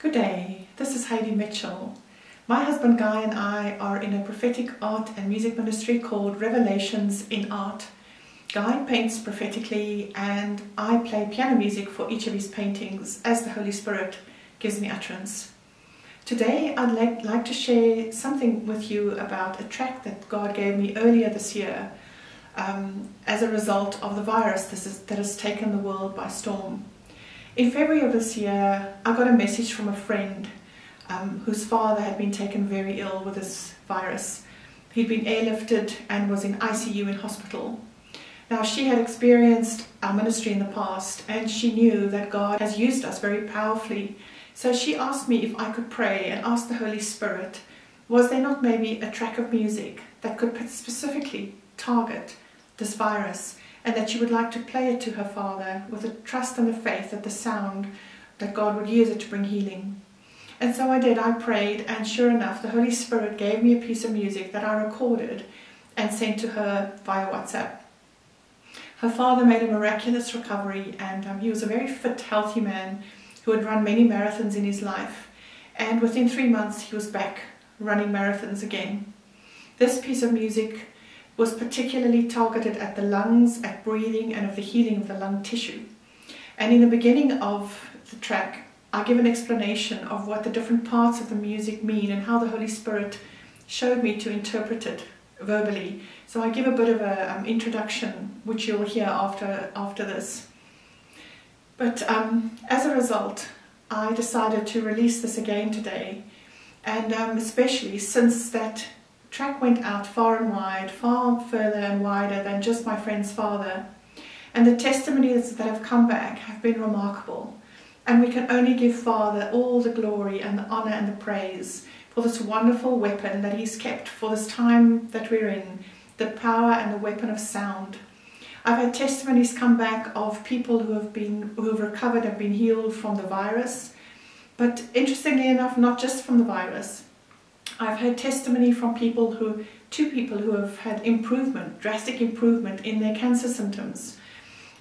Good day, this is Heidi Mitchell. My husband Guy and I are in a prophetic art and music ministry called Revelations in Art. Guy paints prophetically and I play piano music for each of his paintings as the Holy Spirit gives me utterance. Today I'd like to share something with you about a track that God gave me earlier this year as a result of the virus that has taken the world by storm. In February of this year, I got a message from a friend whose father had been taken very ill with this virus. He'd been airlifted and was in ICU in hospital. Now, she had experienced our ministry in the past and she knew that God has used us very powerfully. So she asked me if I could pray and ask the Holy Spirit, was there not maybe a track of music that could specifically target this virus? And that she would like to play it to her father with a trust and a faith that the sound, that God would use it to bring healing. And so I did. I prayed, and sure enough, the Holy Spirit gave me a piece of music that I recorded and sent to her via WhatsApp. Her father made a miraculous recovery, and he was a very fit, healthy man who had run many marathons in his life. And within 3 months, he was back running marathons again. This piece of music was particularly targeted at the lungs, at breathing, and of the healing of the lung tissue. And in the beginning of the track, I give an explanation of what the different parts of the music mean and how the Holy Spirit showed me to interpret it verbally. So I give a bit of an introduction, which you'll hear after this. But as a result, I decided to release this again today, and especially since that track went out far and wide, far further and wider than just my friend's father. And the testimonies that have come back have been remarkable. And we can only give Father all the glory and the honor and the praise for this wonderful weapon that he's kept for this time that we're in, the power and the weapon of sound. I've had testimonies come back of people who have recovered and been healed from the virus, but interestingly enough, not just from the virus. I've heard testimony from two people who have had improvement, drastic improvement in their cancer symptoms.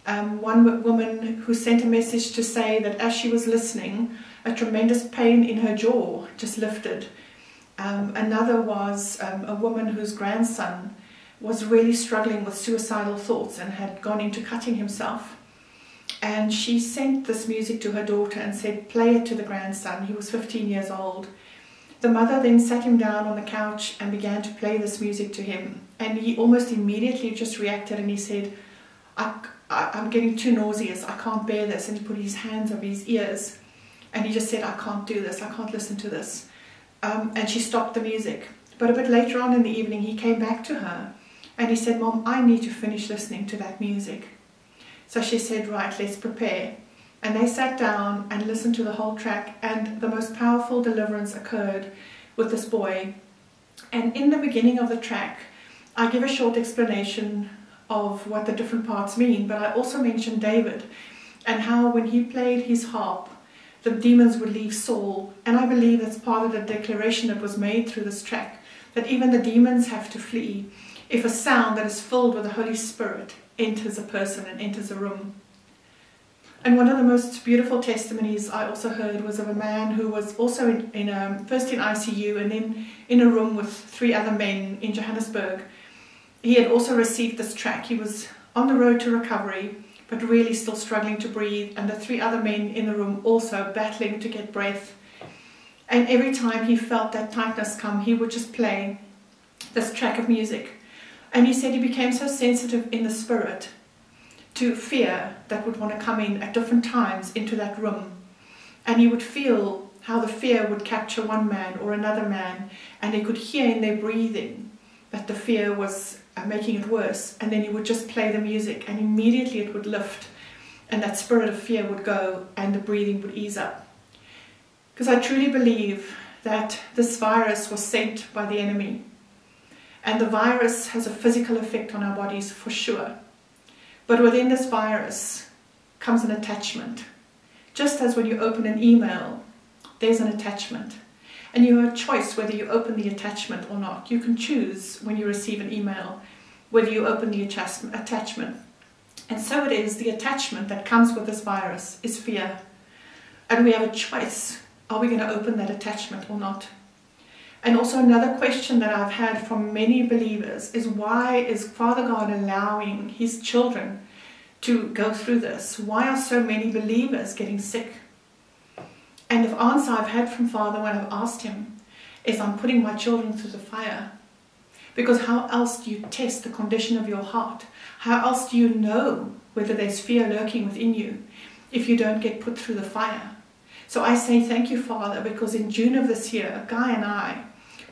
One woman who sent a message to say that as she was listening, a tremendous pain in her jaw just lifted. Another was a woman whose grandson was really struggling with suicidal thoughts and had gone into cutting himself. And she sent this music to her daughter and said, play it to the grandson. He was 15 years old. The mother then sat him down on the couch and began to play this music to him. And he almost immediately just reacted and he said, I'm getting too nauseous, I can't bear this. And he put his hands over his ears and he just said, I can't do this, I can't listen to this. And she stopped the music. But a bit later on in the evening, he came back to her and he said, Mom, I need to finish listening to that music. So she said, right, let's prepare. And they sat down and listened to the whole track, and the most powerful deliverance occurred with this boy. And in the beginning of the track, I give a short explanation of what the different parts mean, but I also mention David and how when he played his harp, the demons would leave Saul. And I believe that's part of the declaration that was made through this track, that even the demons have to flee if a sound that is filled with the Holy Spirit enters a person and enters a room. And one of the most beautiful testimonies I also heard was of a man who was also first in ICU and then in a room with 3 other men in Johannesburg. He had also received this track. He was on the road to recovery, but really still struggling to breathe. And the 3 other men in the room also battling to get breath. And every time he felt that tightness come, he would just play this track of music. And he said he became so sensitive in the spirit to fear that would want to come in at different times into that room. And he would feel how the fear would capture one man or another man, and he could hear in their breathing that the fear was making it worse. And then he would just play the music and immediately it would lift and that spirit of fear would go and the breathing would ease up. Because I truly believe that this virus was sent by the enemy. And the virus has a physical effect on our bodies for sure. But within this virus comes an attachment. Just as when you open an email, there's an attachment. And you have a choice whether you open the attachment or not. You can choose when you receive an email, whether you open the attachment. And so it is, the attachment that comes with this virus is fear. And we have a choice are we going to open that attachment or not? And also another question that I've had from many believers is, why is Father God allowing his children to go through this? Why are so many believers getting sick? And the answer I've had from Father when I've asked him is, I'm putting my children through the fire. Because how else do you test the condition of your heart? How else do you know whether there's fear lurking within you if you don't get put through the fire? So I say thank you, Father, because in June of this year, Guy and I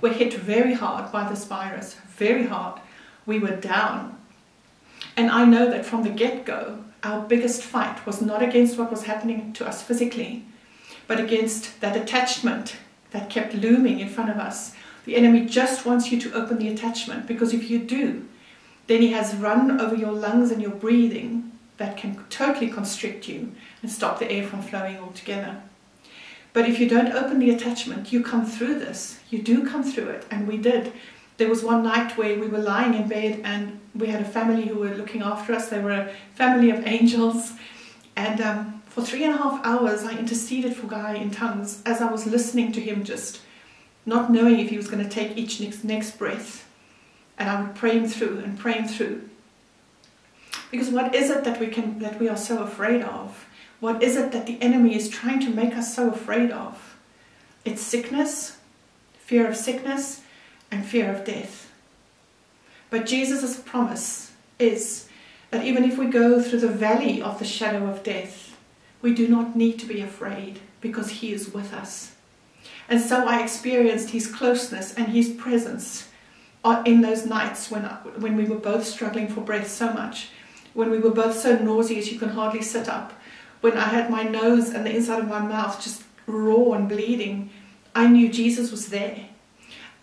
were hit very hard by this virus, very hard. We were down. And I know that from the get-go, our biggest fight was not against what was happening to us physically, but against that attachment that kept looming in front of us. The enemy just wants you to open the attachment, because if you do, then he has run over your lungs and your breathing that can totally constrict you and stop the air from flowing altogether. But if you don't open the attachment, you come through this. You do come through it, and we did. There was one night where we were lying in bed and we had a family who were looking after us. They were a family of angels. And for 3.5 hours, I interceded for Guy in tongues as I was listening to him, just not knowing if he was going to take each next breath. And I would pray him through and pray him through. Because what is it that we are so afraid of? What is it that the enemy is trying to make us so afraid of? It's sickness, fear of sickness, and fear of death. But Jesus' promise is that even if we go through the valley of the shadow of death, we do not need to be afraid, because he is with us. And so I experienced his closeness and his presence in those nights when we were both struggling for breath so much, when we were both so nauseous you can hardly sit up, when I had my nose and the inside of my mouth just raw and bleeding. I knew Jesus was there.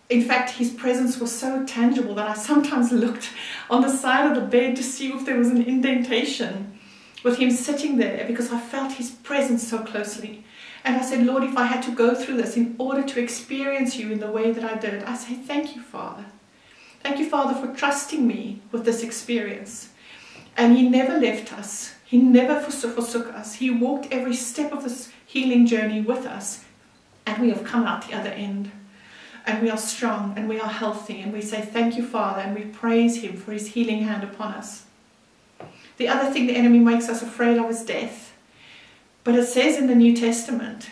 In fact, his presence was so tangible that I sometimes looked on the side of the bed to see if there was an indentation with him sitting there, because I felt his presence so closely. And I said, Lord, if I had to go through this in order to experience you in the way that I did, I say, thank you, Father. Thank you, Father, for trusting me with this experience. And he never left us. He never forsook us. He walked every step of this healing journey with us. And we have come out the other end. And we are strong and we are healthy. And we say, thank you, Father. And we praise him for his healing hand upon us. The other thing the enemy makes us afraid of is death. But it says in the New Testament,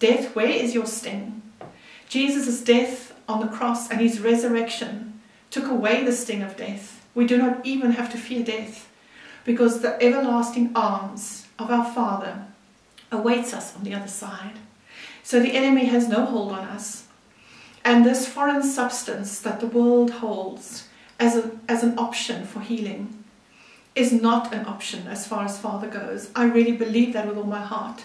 death, where is your sting? Jesus' death on the cross and his resurrection took away the sting of death. We do not even have to fear death, because the everlasting arms of our Father awaits us on the other side. So the enemy has no hold on us. And this foreign substance that the world holds as an option for healing is not an option as far as Father goes. I really believe that with all my heart.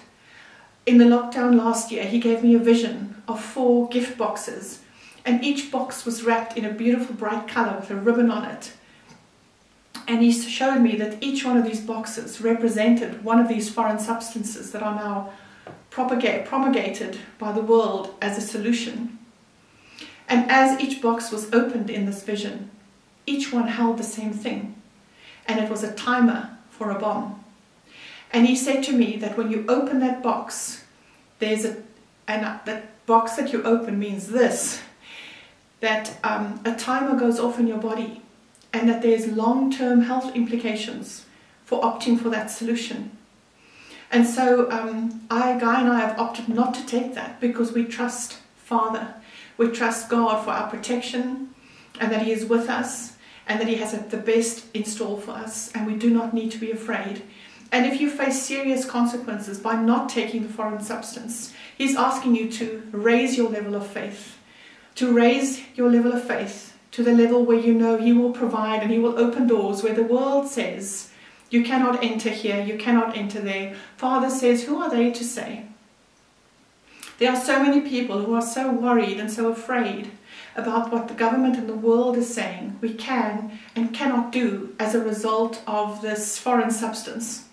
In the lockdown last year, he gave me a vision of 4 gift boxes, and each box was wrapped in a beautiful bright color with a ribbon on it. And he showed me that each one of these boxes represented one of these foreign substances that are now promulgated by the world as a solution. And as each box was opened in this vision, each one held the same thing. And it was a timer for a bomb. And he said to me that when you open that box, that box that you open means this, that a timer goes off in your body, and that there's long-term health implications for opting for that solution. And so Guy and I have opted not to take that, because we trust Father. We trust God for our protection, and that he is with us, and that he has the best in store for us, and we do not need to be afraid. And if you face serious consequences by not taking the foreign substance, he's asking you to raise your level of faith, to the level where you know he will provide, and he will open doors where the world says, you cannot enter here, you cannot enter there. Father says, who are they to say? There are so many people who are so worried and so afraid about what the government and the world is saying we can and cannot do as a result of this foreign substance.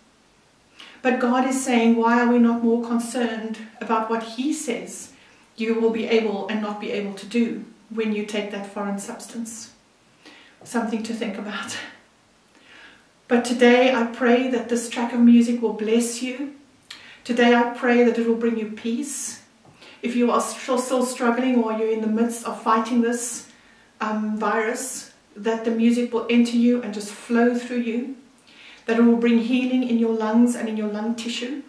But God is saying, why are we not more concerned about what he says you will be able and not be able to do when you take that foreign substance? Something to think about. But today I pray that this track of music will bless you. Today I pray that it will bring you peace. If you are still struggling, or you're in the midst of fighting this virus, that the music will enter you and just flow through you, that it will bring healing in your lungs and in your lung tissue,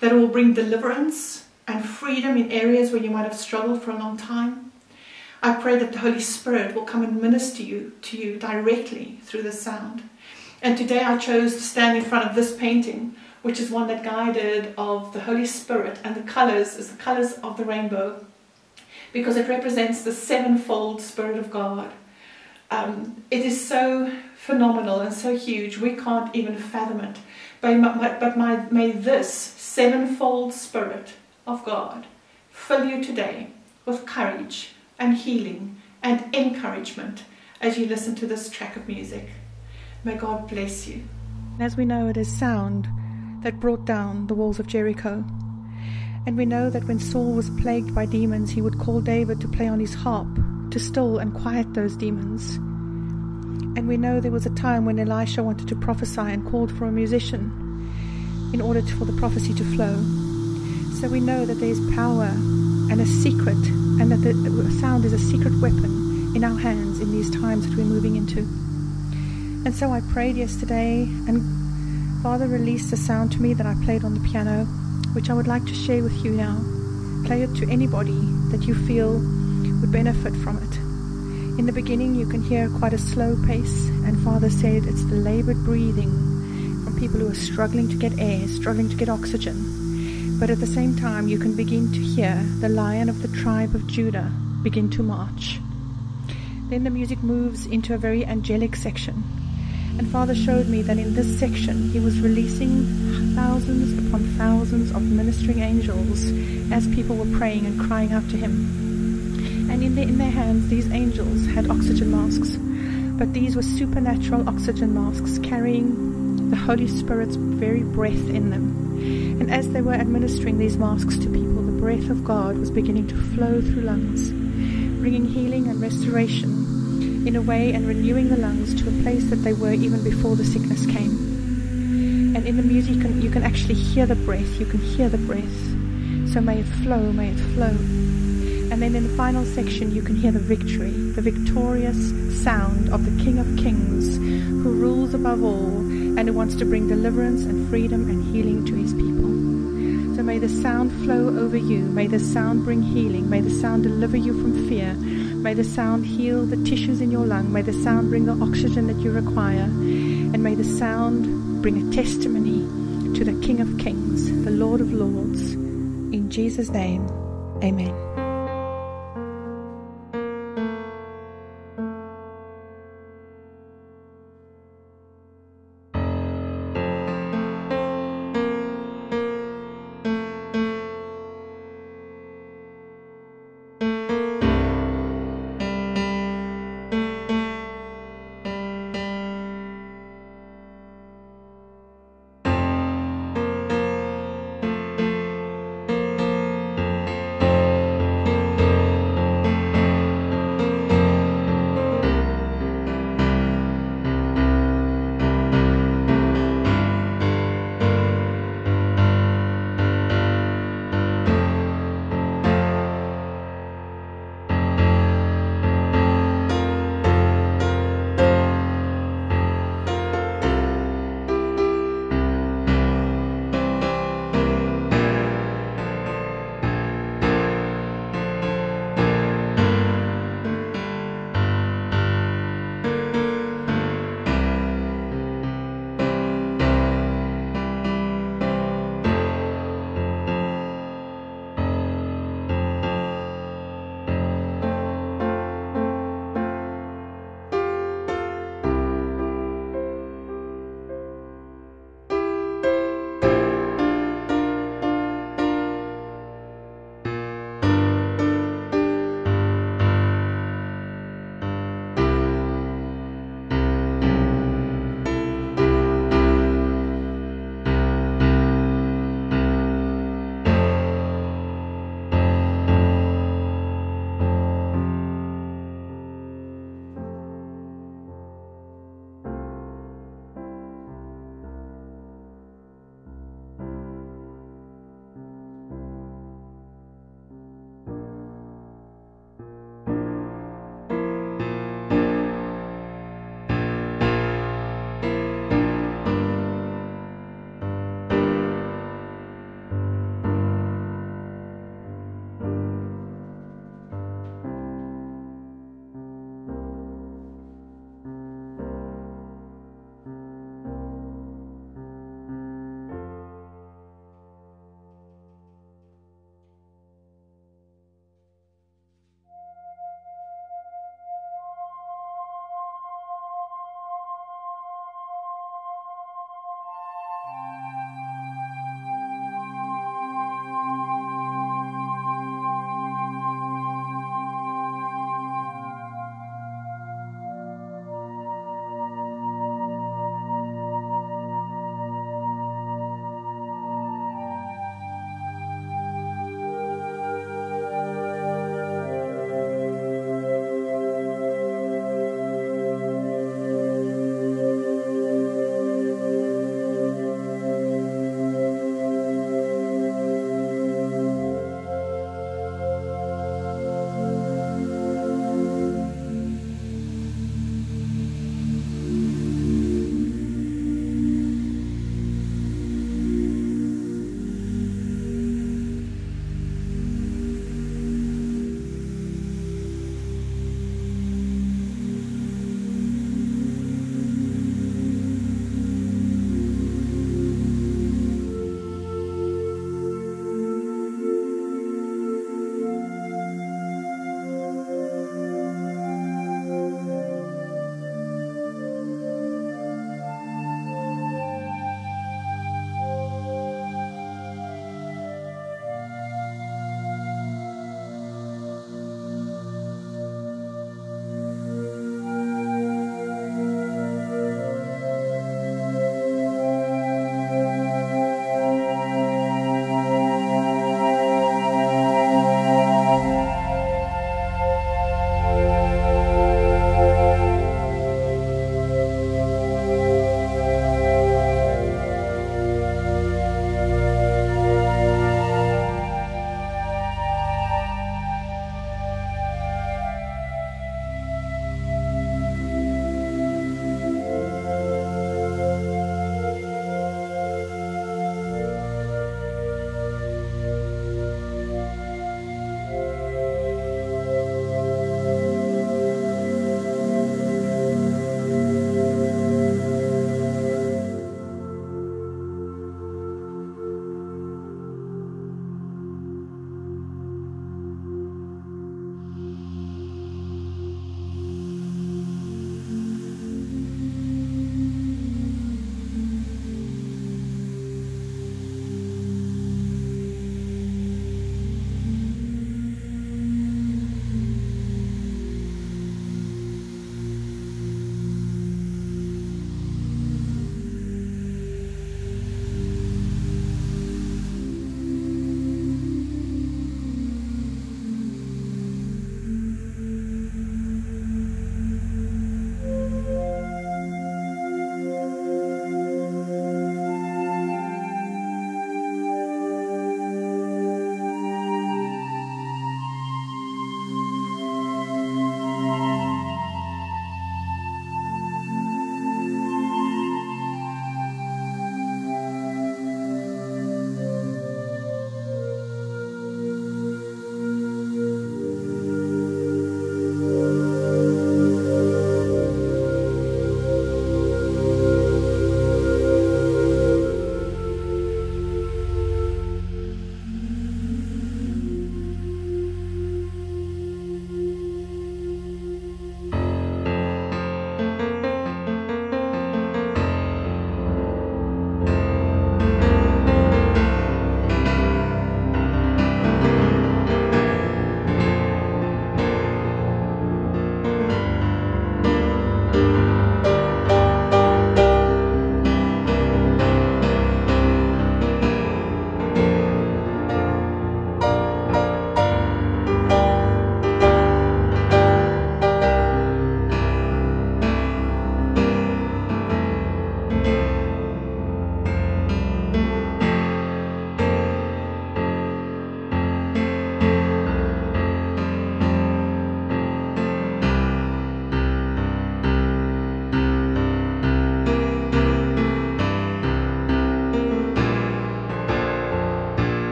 that it will bring deliverance and freedom in areas where you might have struggled for a long time. I pray that the Holy Spirit will come and minister to you directly through the sound. And today I chose to stand in front of this painting, which is one that Guy did of the Holy Spirit, and the colors is the colors of the rainbow, because it represents the sevenfold Spirit of God. It is so phenomenal and so huge, we can't even fathom it. But may this sevenfold Spirit of God fill you today with courage and healing and encouragement as you listen to this track of music. May God bless you. As we know, it is sound that brought down the walls of Jericho. And we know that when Saul was plagued by demons, he would call David to play on his harp to still and quiet those demons. And we know there was a time when Elisha wanted to prophesy and called for a musician in order for the prophecy to flow. So we know that there is power and a secret, and that the sound is a secret weapon in our hands in these times that we're moving into. And so I prayed yesterday, and Father released a sound to me that I played on the piano, which I would like to share with you now. Play it to anybody that you feel would benefit from it. In the beginning, you can hear quite a slow pace, and Father said it's the labored breathing from people who are struggling to get air, struggling to get oxygen. But at the same time, you can begin to hear the Lion of the tribe of Judah begin to march. Then the music moves into a very angelic section. And Father showed me that in this section, he was releasing thousands upon thousands of ministering angels as people were praying and crying out to him. And in their hands, these angels had oxygen masks, but these were supernatural oxygen masks carrying the Holy Spirit's very breath in them. And as they were administering these masks to people, the breath of God was beginning to flow through lungs, bringing healing and restoration in a way, and renewing the lungs to a place that they were even before the sickness came. And in the music you can actually hear the breath, you can hear the breath. So may it flow, may it flow. And then in the final section you can hear the victory, the victorious sound of the King of Kings, who rules above all and who wants to bring deliverance and freedom and healing to his people. So may the sound flow over you, may the sound bring healing, may the sound deliver you from fear. May the sound heal the tissues in your lung. May the sound bring the oxygen that you require. And may the sound bring a testimony to the King of Kings, the Lord of Lords. In Jesus' name, amen.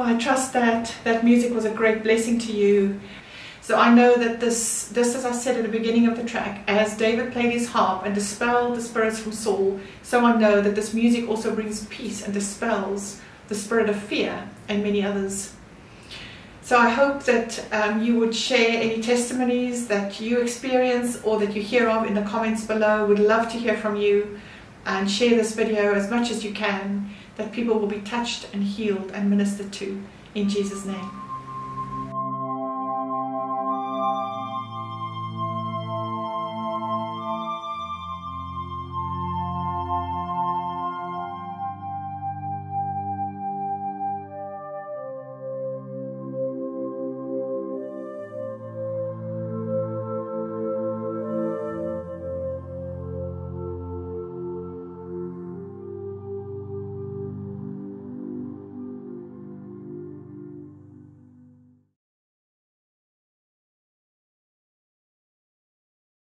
Well, I trust that that music was a great blessing to you. So I know that this, as I said at the beginning of the track, as David played his harp and dispelled the spirits from Saul, so I know that this music also brings peace and dispels the spirit of fear and many others. So I hope that you would share any testimonies that you experience or that you hear of in the comments below. We'd love to hear from you, and share this video as much as you can, that people will be touched and healed and ministered to in Jesus' name.